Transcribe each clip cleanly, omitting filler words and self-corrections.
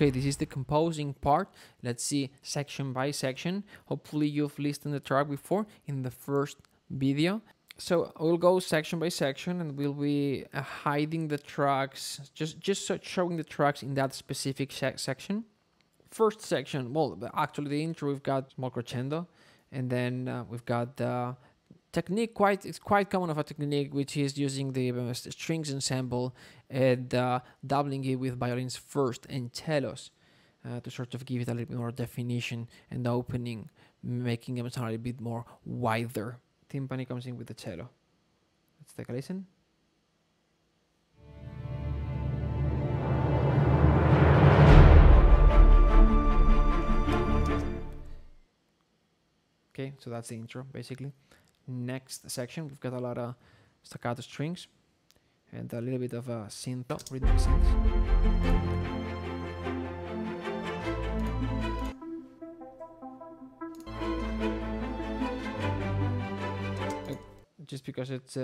Okay, this is the composing part. Let's see section by section. Hopefully you've listened to the track before in the first video. So we'll go section by section and we'll be hiding the tracks, just showing the tracks in that specific section. First section, well, actually the intro, we've got small crescendo, and then we've got the technique. It's quite common of a technique, which is using the strings ensemble and doubling it with violins first and cellos to sort of give it a little bit more definition, and the opening, making them sound a little bit more wider. Timpani comes in with the cello. Let's take a listen. Okay, so that's the intro, basically. Next section, we've got a lot of staccato strings and a little bit of a synth, rhythmic synth. Just because it's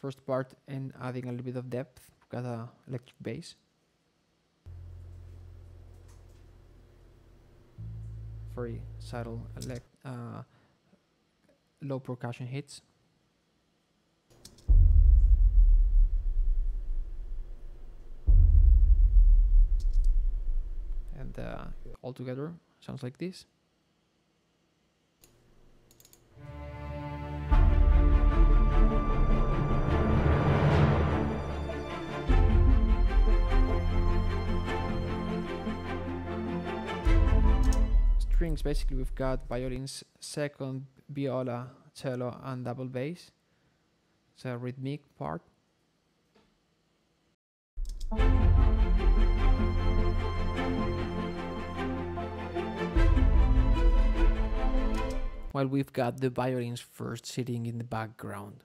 first part and adding a little bit of depth, we've got a electric bass. Very subtle low percussion hits. And all together sounds like this. Strings, basically we've got violins, second, viola, cello and double bass. It's a rhythmic part. While we've got the violins first sitting in the background.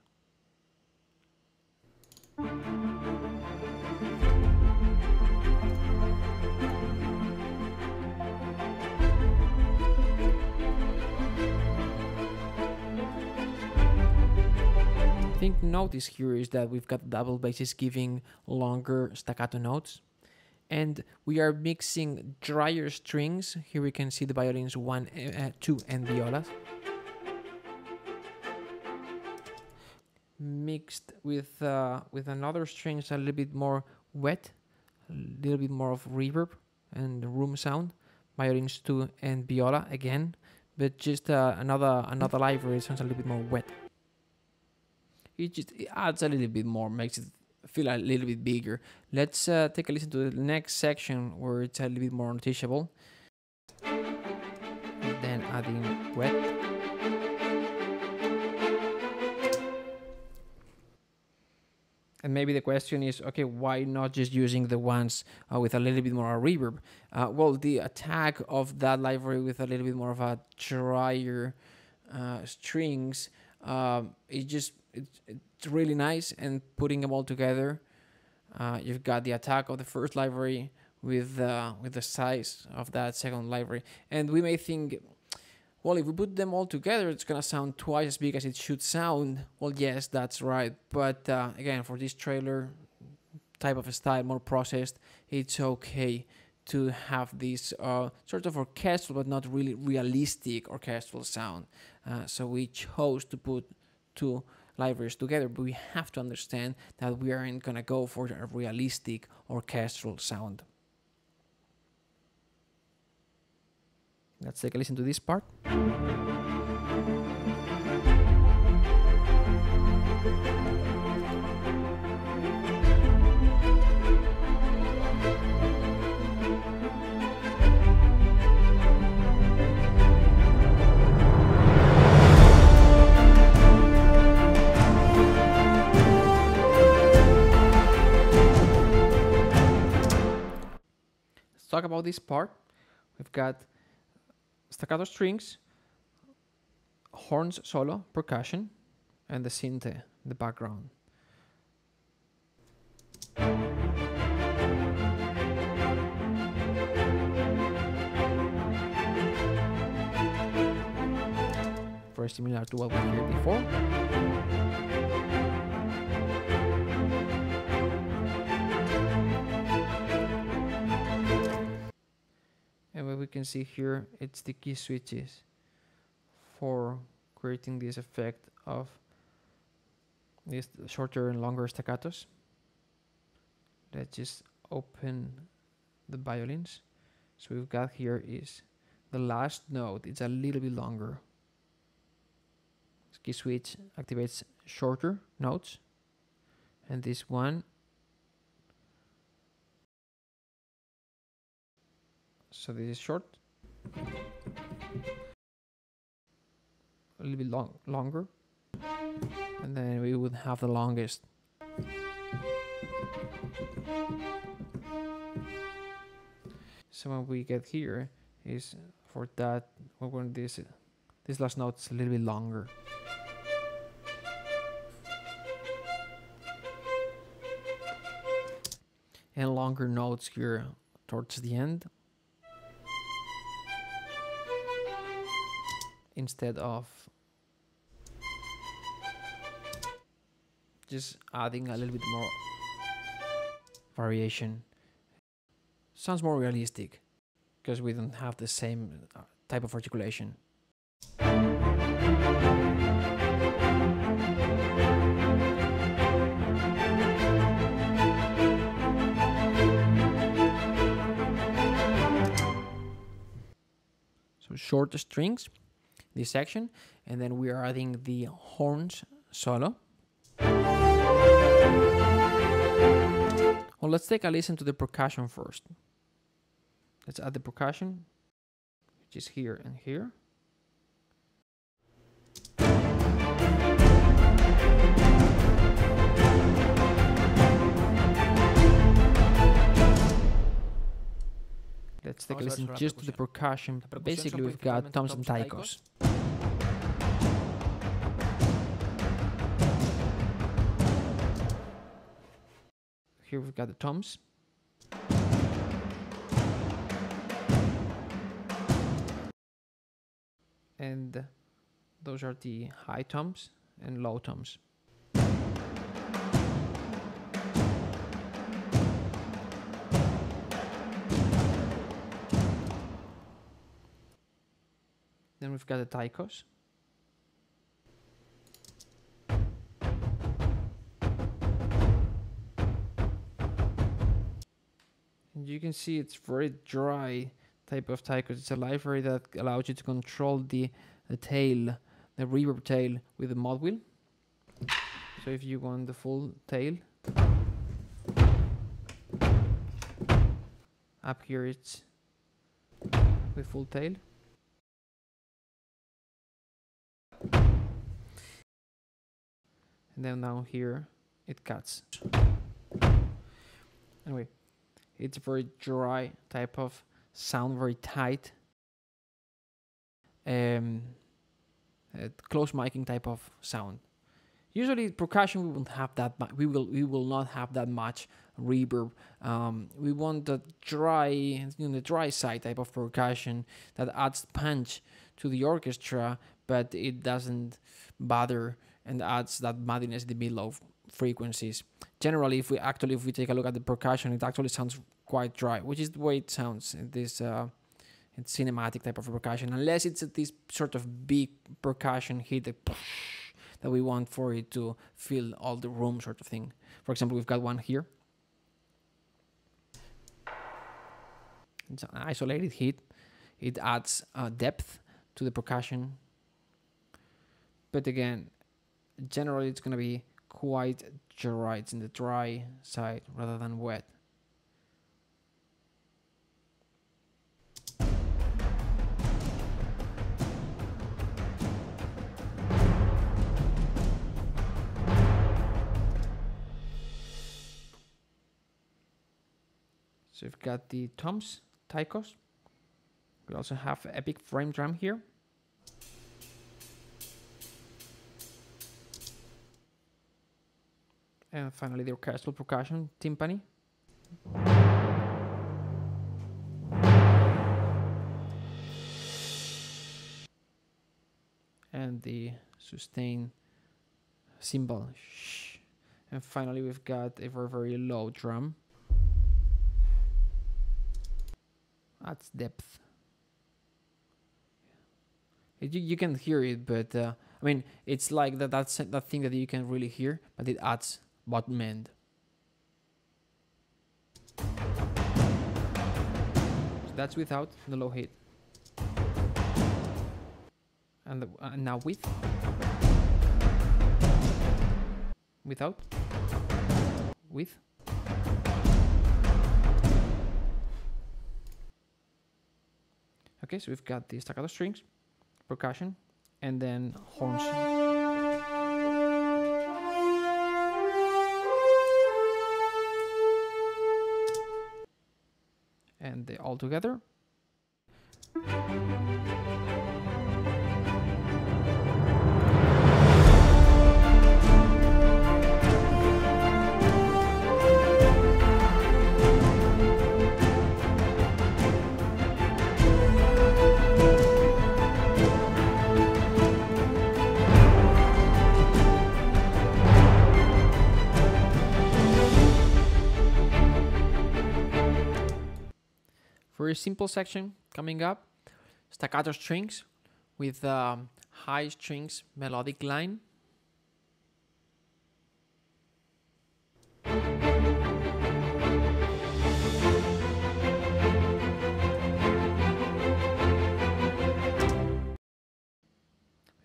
The thing to notice here is that we've got double basses giving longer staccato notes, and we are mixing drier strings. Here we can see the violins 1, 2 and violas mixed with another strings a little bit more wet, a little bit more of reverb and room sound. Violins 2 and viola again, but just another library sounds a little bit more wet. It adds a little bit more, makes it feel a little bit bigger. Let's take a listen to the next section where it's a little bit more noticeable. And then adding wet. And maybe the question is, okay, why not just using the ones with a little bit more reverb? Well, the attack of that library with a little bit more of a drier strings, it's really nice, and putting them all together, you've got the attack of the first library with the size of that second library. And we may think, well, if we put them all together, it's gonna sound twice as big as it should sound. Well, yes, that's right, but again, for this trailer type of a style, more processed, it's okay to have this sort of orchestral but not really realistic orchestral sound. So we chose to put two libraries together, but we have to understand that we aren't gonna go for a realistic orchestral sound. Let's take a listen to this part. Talk about this part. We've got staccato strings, horns solo, percussion, and the synth in the background. Very similar to what we heard before. we can see here, it's the key switches for creating this effect of these shorter and longer staccatos. Let's just open the violins. So we've got here is the last note. It's a little bit longer. This key switch activates shorter notes, and this one. So this is short, a little bit longer, and then we would have the longest. So what we get here is for that we want this last note is a little bit longer. And longer notes here towards the end, instead of just adding a little bit more variation. Sounds more realistic because we don't have the same type of articulation. So short strings, this section, and then we are adding the horns solo. Well, let's take a listen to the percussion first. Let's add the percussion, which is here and here. Let's take a listen just to the percussion. Basically, we've got toms and taikos. Here we've got the toms. And those are the high toms and low toms. Then we've got the taikos. And you can see it's very dry type of taikos. It's a library that allows you to control the tail, the reverb tail, with the mod wheel. So if you want the full tail, up here it's with full tail. And then down here it cuts. Anyway, it's a very dry type of sound, very tight, close miking type of sound. Usually percussion we won't have that much. We will not have that much reverb. We want the dry, the dry side type of percussion that adds punch to the orchestra, but it doesn't bother and adds that muddiness in the middle of frequencies. Generally, if we take a look at the percussion, it actually sounds quite dry, which is the way it sounds in this cinematic type of percussion, unless it's this sort of big percussion hit that we want for it to fill all the room sort of thing. For example, we've got one here. It's an isolated hit. It adds depth to the percussion. But again, generally it's going to be quite dry. It's in the dry side rather than wet. So we've got the toms, taikos. We also have an epic frame drum here. And finally, the orchestral percussion, timpani. And the sustain cymbal. And finally, we've got a very, very low drum. Adds depth. You can hear it, but I mean, it's like that thing that you can really hear, but it adds bottom end. So that's without the low hit, and now with. Okay, so we've got the staccato strings, percussion, and then horns. And they all together. Very simple section coming up, staccato strings with high strings melodic line. We've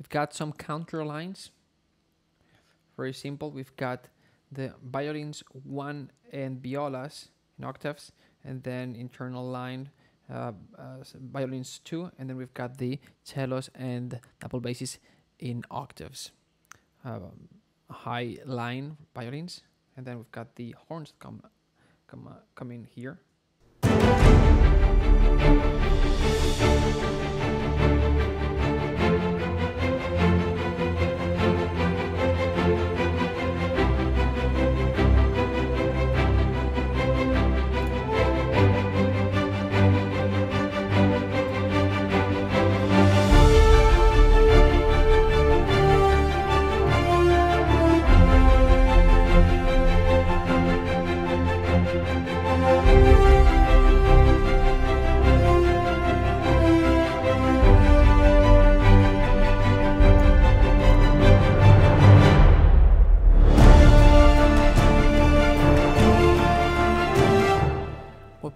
got some counter lines, very simple. We've got the violins 1 and violas in octaves, and then internal line violins 2, and then we've got the cellos and double basses in octaves, high line violins, and then we've got the horns that come in here.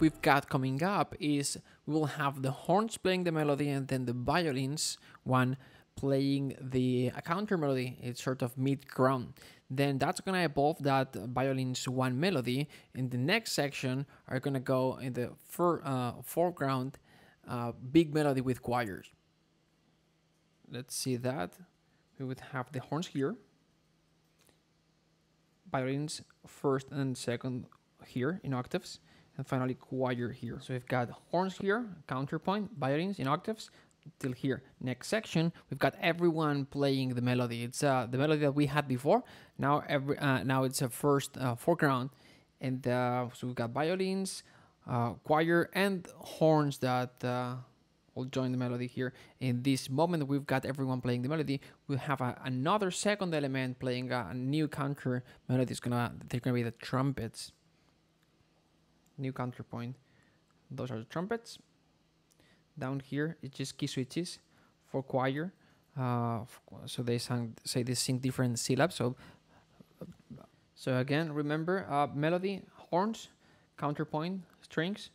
We've got coming up is we will have the horns playing the melody, and then the violins one playing the counter melody. It's sort of mid ground. Then that's gonna evolve that violins one melody. In the next section are gonna go in the foreground big melody with choirs. Let's see that we would have the horns here, violins first and second here in octaves, and finally choir here. So we've got horns here, counterpoint, violins in octaves, till here. Next section, we've got everyone playing the melody. It's the melody that we had before. Now now it's a first foreground, and so we've got violins, choir, and horns that will join the melody here. In this moment, we've got everyone playing the melody. We have another second element playing a new counter melody. They're gonna be the trumpets. New counterpoint. Those are the trumpets. Down here, it's just key switches for choir. So they sing different syllabes. So again, remember melody, horns, counterpoint, strings.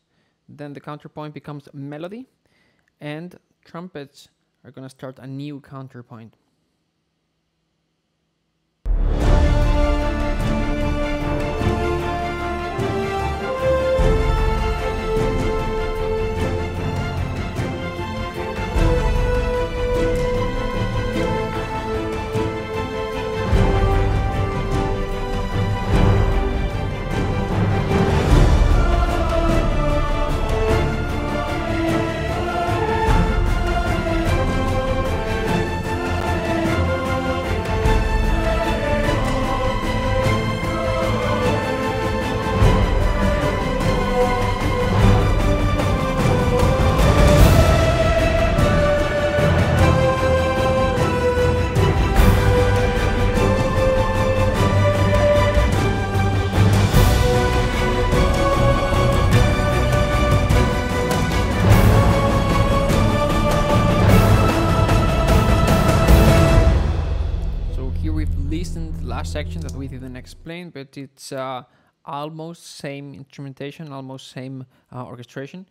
Then the counterpoint becomes melody, and trumpets are gonna start a new counterpoint. section that we didn't explain, but it's almost same instrumentation, almost same orchestration.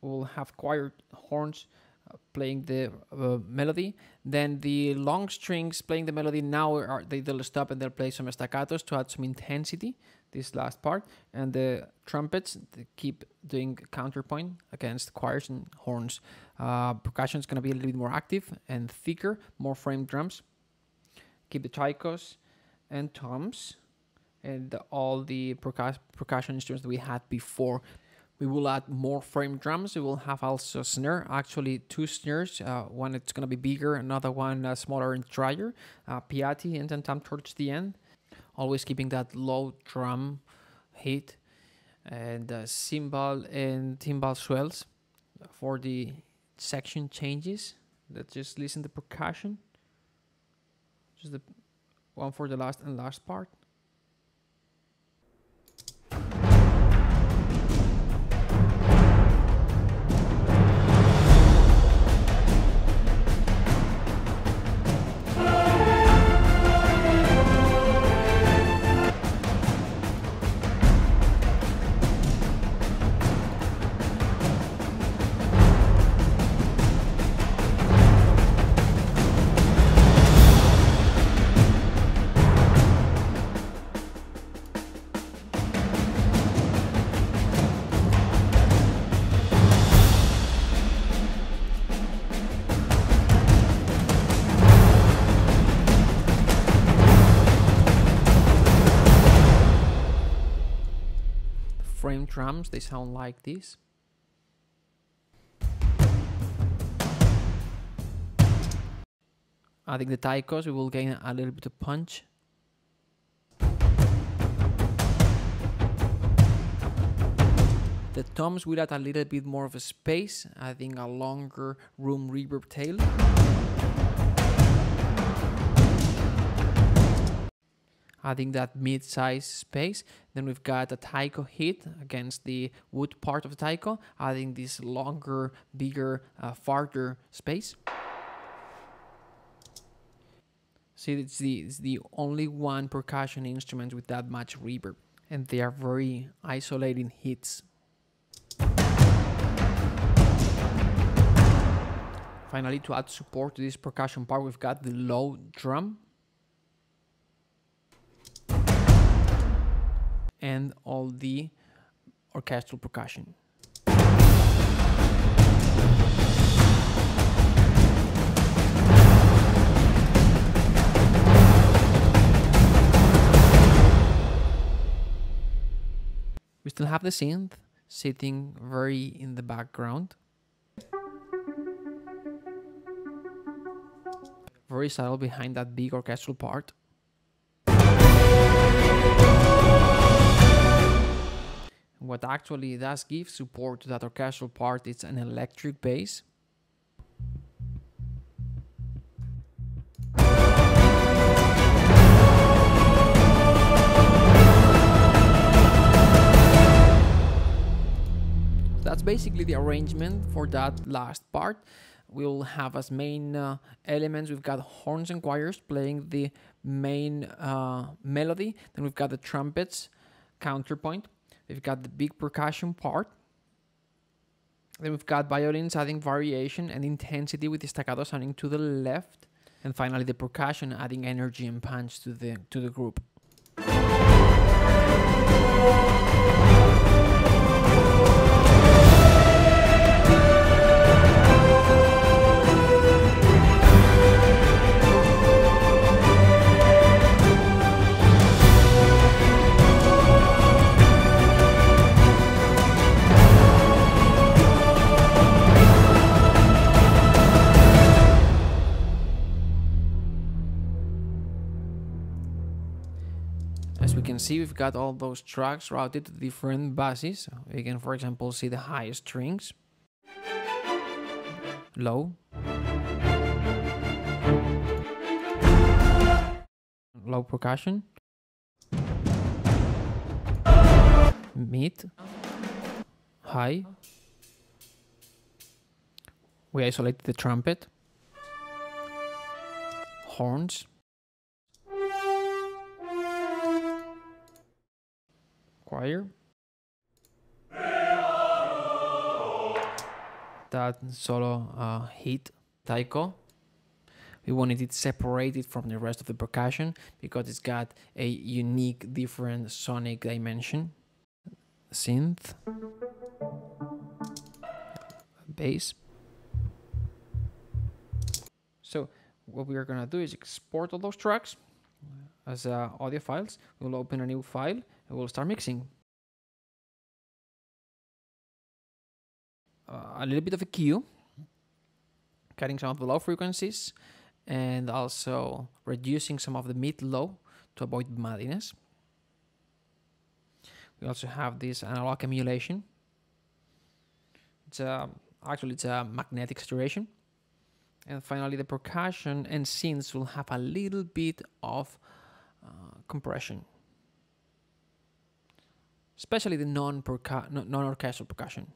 We'll have choir horns playing the melody, then the long strings playing the melody. Now they'll stop and they'll play some staccatos to add some intensity, this last part, and the trumpets they keep doing counterpoint against choirs and horns. Percussion is going to be a little bit more active and thicker, more framed drums. Keep the trichos and toms and all the percussion instruments that we had before. We will add more frame drums. We will have also snare, actually two snares, one it's going to be bigger, another one smaller and drier, piatti and tam-tam towards the end, always keeping that low drum hit, and cymbal and timbal swells for the section changes. Let's just listen to percussion, just the one for the last and last part. Frame drums, they sound like this. Adding the taikos, we will gain a little bit of punch. The toms will add a little bit more of a space, adding a longer room reverb tail. Adding that mid-size space. Then we've got a taiko hit against the wood part of the taiko, adding this longer, bigger, farther space. See, it's the only one percussion instrument with that much reverb, and they are very isolating hits. Finally, to add support to this percussion part, we've got the low drum. And all the orchestral percussion. We still have the synth sitting very in the background. Very subtle behind that big orchestral part. What actually does give support to that orchestral part is an electric bass. That's basically the arrangement for that last part. We'll have as main elements, we've got horns and choirs playing the main melody. Then we've got the trumpets, counterpoint. We've got the big percussion part. Then we've got violins adding variation and intensity with the staccato sounding to the left. And finally the percussion adding energy and punch to the group. As we can see, we've got all those tracks routed to different basses. We can, for example, see the high strings, low, low percussion, mid, high. We isolated the trumpet, horns. choir. That solo hit, taiko. We wanted it separated from the rest of the percussion because it's got a unique, different sonic dimension. Synth. Bass. So what we are going to do is export all those tracks as audio files. We'll open a new file and we'll start mixing. A little bit of a cue, cutting some of the low frequencies and also reducing some of the mid-low to avoid muddiness. We also have this analog emulation. It's actually it's a magnetic saturation. And finally, the percussion and synths will have a little bit of compression, especially the non-orchestral percussion.